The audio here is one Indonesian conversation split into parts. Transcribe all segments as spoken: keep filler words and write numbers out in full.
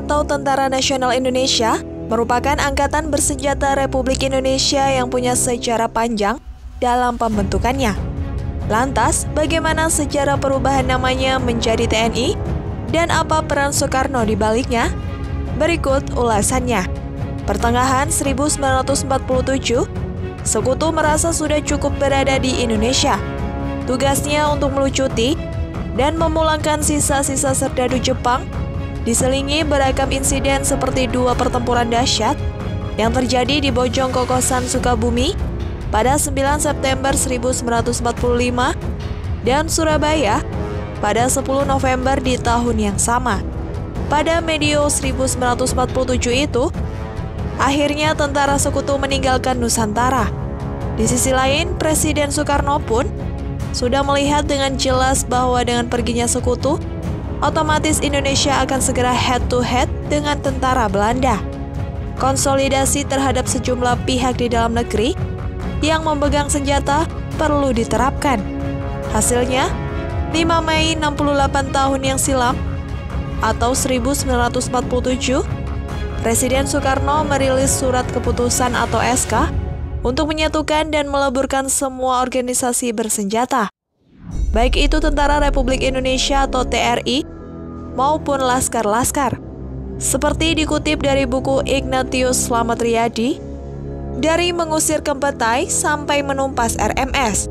atau Tentara Nasional Indonesia merupakan angkatan bersenjata Republik Indonesia yang punya sejarah panjang dalam pembentukannya. Lantas, bagaimana sejarah perubahan namanya menjadi T N I dan apa peran Soekarno di baliknya? Berikut ulasannya. Pertengahan seribu sembilan ratus empat puluh tujuh, Sekutu merasa sudah cukup berada di Indonesia. Tugasnya untuk melucuti dan memulangkan sisa-sisa serdadu Jepang, diselingi beragam insiden seperti dua pertempuran dahsyat yang terjadi di Bojong Kokosan, Sukabumi pada sembilan September seribu sembilan ratus empat puluh lima dan Surabaya pada sepuluh November di tahun yang sama. Pada medio seribu sembilan ratus empat puluh tujuh itu, akhirnya tentara sekutu meninggalkan Nusantara. Di sisi lain, Presiden Soekarno pun sudah melihat dengan jelas bahwa dengan perginya sekutu, otomatis Indonesia akan segera head-to-head dengan tentara Belanda. Konsolidasi terhadap sejumlah pihak di dalam negeri yang memegang senjata perlu diterapkan. Hasilnya, lima Mei enam puluh delapan tahun yang silam, atau seribu sembilan ratus empat puluh tujuh, Presiden Soekarno merilis surat keputusan atau S K untuk menyatukan dan meleburkan semua organisasi bersenjata, baik itu Tentara Republik Indonesia atau T R I, maupun laskar-laskar. Seperti dikutip dari buku Ignatius Slamet Riyadi, dari mengusir kempetai sampai menumpas R M S.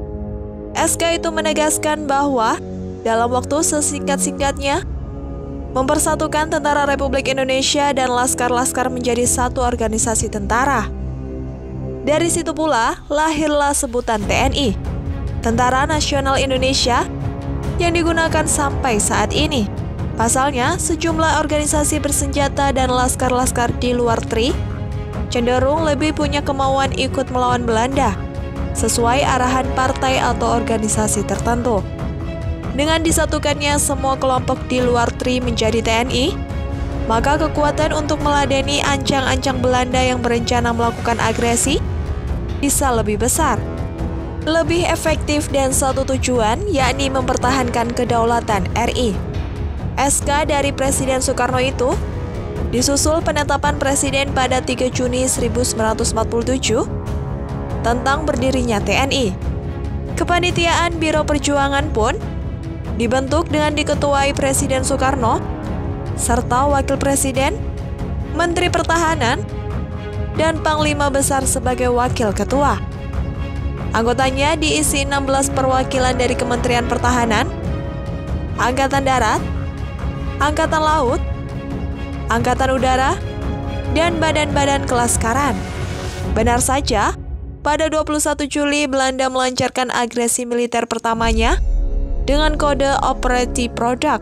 S K itu menegaskan bahwa dalam waktu sesingkat-singkatnya, mempersatukan Tentara Republik Indonesia dan laskar-laskar menjadi satu organisasi tentara. Dari situ pula, lahirlah sebutan T N I. Tentara Nasional Indonesia yang digunakan sampai saat ini. Pasalnya, sejumlah organisasi bersenjata dan laskar-laskar di luar T R I cenderung lebih punya kemauan ikut melawan Belanda sesuai arahan partai atau organisasi tertentu. Dengan disatukannya semua kelompok di luar T R I menjadi T N I, maka kekuatan untuk meladeni ancang-ancang Belanda yang berencana melakukan agresi bisa lebih besar, lebih efektif dan satu tujuan, yakni mempertahankan kedaulatan R I. S K dari Presiden Soekarno itu disusul penetapan Presiden pada tiga Juni seribu sembilan ratus empat puluh tujuh tentang berdirinya T N I. Kepanitiaan Biro Perjuangan pun dibentuk dengan diketuai Presiden Soekarno serta Wakil Presiden, Menteri Pertahanan, dan Panglima Besar sebagai Wakil Ketua. Anggotanya diisi enam belas perwakilan dari Kementerian Pertahanan, Angkatan Darat, Angkatan Laut, Angkatan Udara, dan badan-badan kelaskaran. Benar saja, pada dua puluh satu Juli Belanda melancarkan agresi militer pertamanya dengan kode Operatie Product.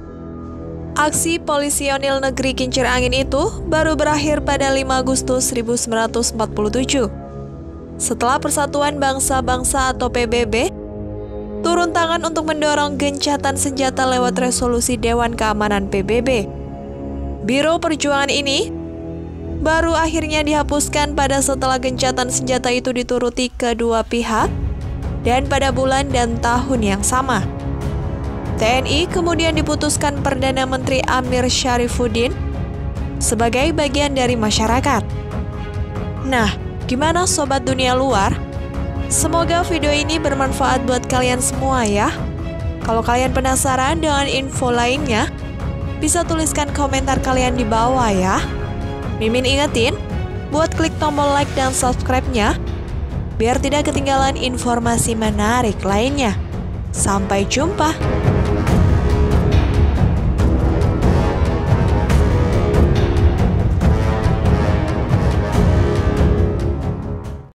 Aksi polisionil negeri kincir angin itu baru berakhir pada lima Agustus seribu sembilan ratus empat puluh tujuh. Setelah Persatuan Bangsa-Bangsa atau P B B turun tangan untuk mendorong gencatan senjata lewat resolusi Dewan Keamanan P B B, Biro Perjuangan ini baru akhirnya dihapuskan pada setelah gencatan senjata itu dituruti kedua pihak dan pada bulan dan tahun yang sama. T N I kemudian diputuskan Perdana Menteri Amir Syarifuddin sebagai bagian dari masyarakat. Nah, gimana sobat dunia luar? Semoga video ini bermanfaat buat kalian semua ya. Kalau kalian penasaran dengan info lainnya, bisa tuliskan komentar kalian di bawah ya. Mimin ingetin, buat klik tombol like dan subscribe-nya, biar tidak ketinggalan informasi menarik lainnya. Sampai jumpa!